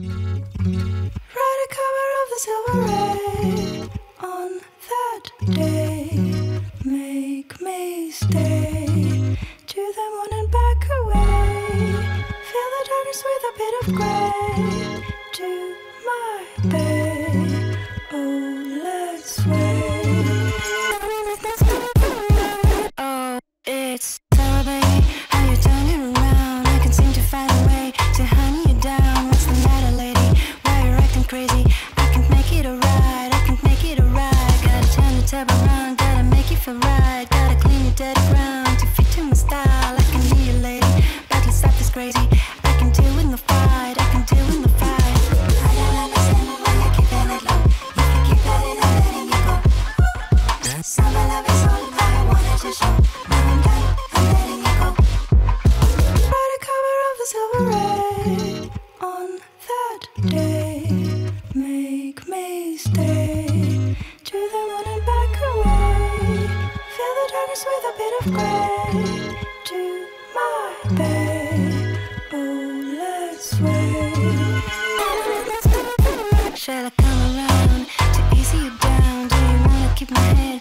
Read a cover of the Silver Ray on that day. Make me stay to the moon and back away. Fill the darkness with a bit of grey to my bay. Oh, let's sway. Oh, it's terrible how you turn it around. I can seem to find a way to hunt you down. What's the matter, lady? Why you're acting crazy? I can't make it alright. I can't make it alright. Gotta turn the table around. Gotta make you feel right. Gotta clean your dirty ground to fit to my style. I can hear you, lady. Battle stuff is crazy. I can deal with the fight. I can deal with the fight. So my love is all I wanted to show. I'm done, I'm letting you go. Write a cover of the Silver Ray on that day. Make me stay to the moon and back away. Fill the darkness with a bit of grey to my bay. Oh, let's sway. Shall I come around to ease you down? Do you wanna keep my head?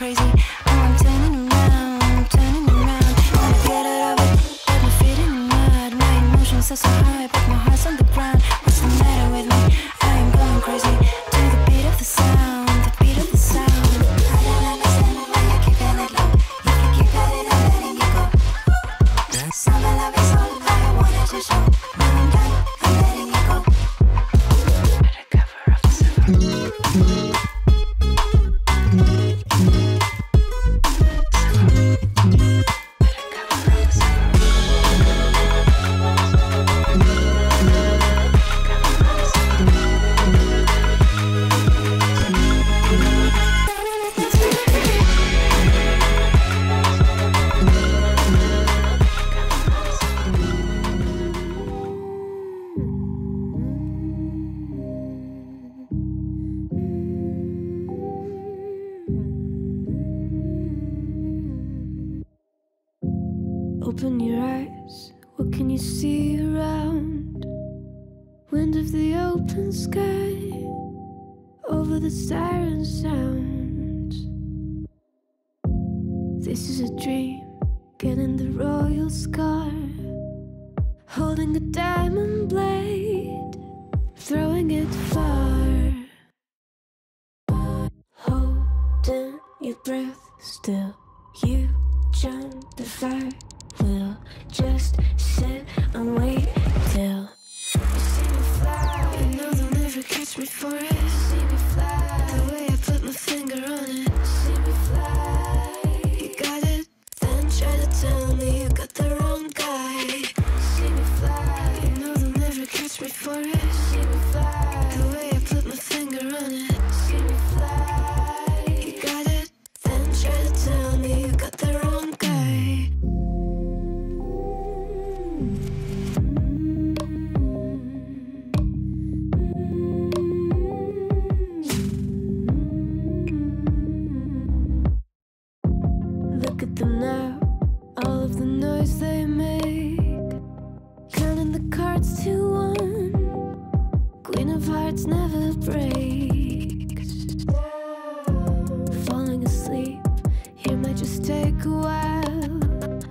Crazy, I'm turning around, I'm turning around. Wanna get out of it, but my feet in the mud. My emotions are so high, but my heart's on the ground. What's the matter with me? I am going crazy to the beat of the sound, the beat of the sound. I don't understand why you're keeping it low. You can keep it in, I'm letting you go. So my love is all I wanted to show. When I'm done, I'm letting you go. But a cover of the Silver. Open your eyes, what can you see around? Wind of the open sky, over the siren sound. This is a dream, getting the royal scar, holding a diamond blade, throwing it far. Holding your breath still, you jump the fire. We'll just sit and wait till you see me fly. You know they'll never catch me for it. You see me fly. The way I put my finger on it. You see me fly. You got it. Then try to tell me you got the wrong guy. You see me fly. You know they'll never catch me for it. You see me fly. The way I put my finger on it. You see me fly. You got it. Then try to tell me you got the wrong guy. Hearts never break. Falling asleep here might just take a while.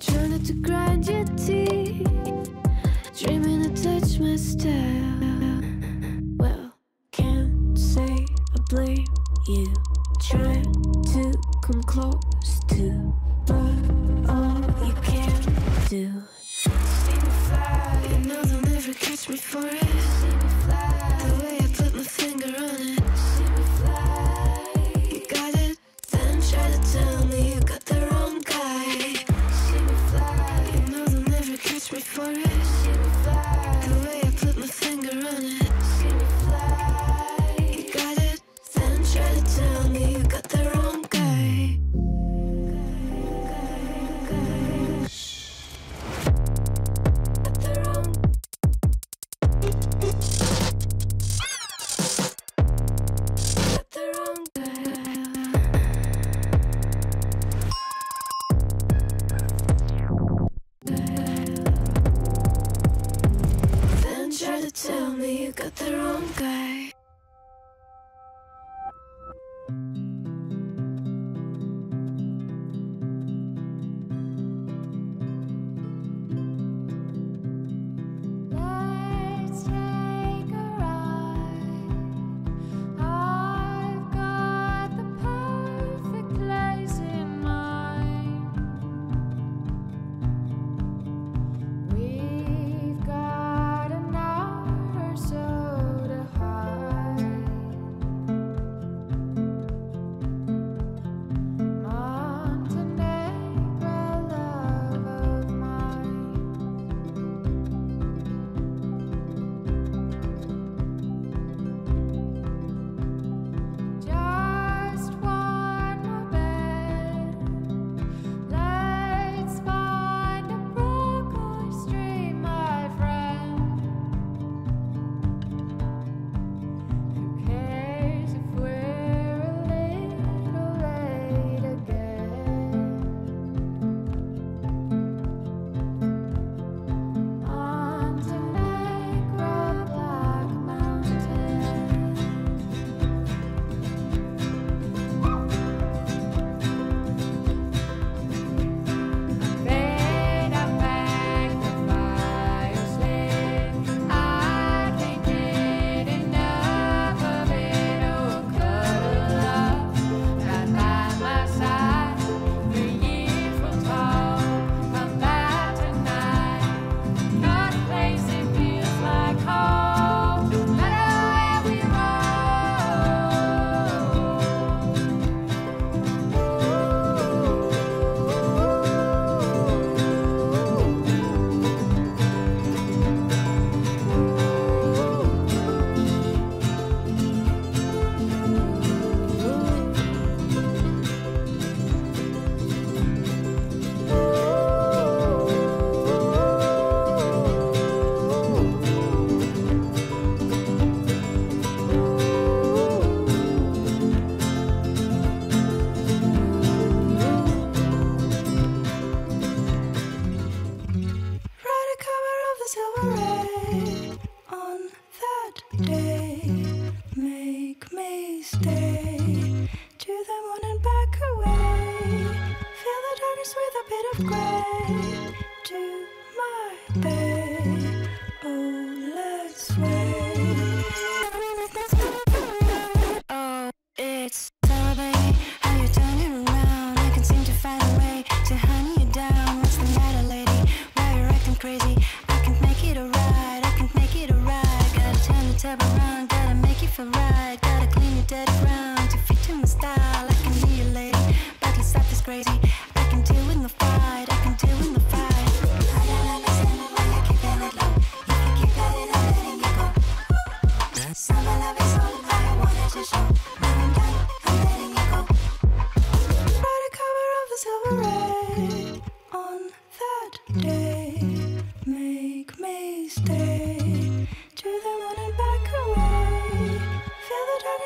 Trying not to grind your teeth, dreaming to touch my style. Well, can't say I blame you. Trying to come close to, but all you can do. See me fly. You know they'll never catch me for it. Baby, you got the wrong guy.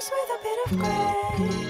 With a bit of gray.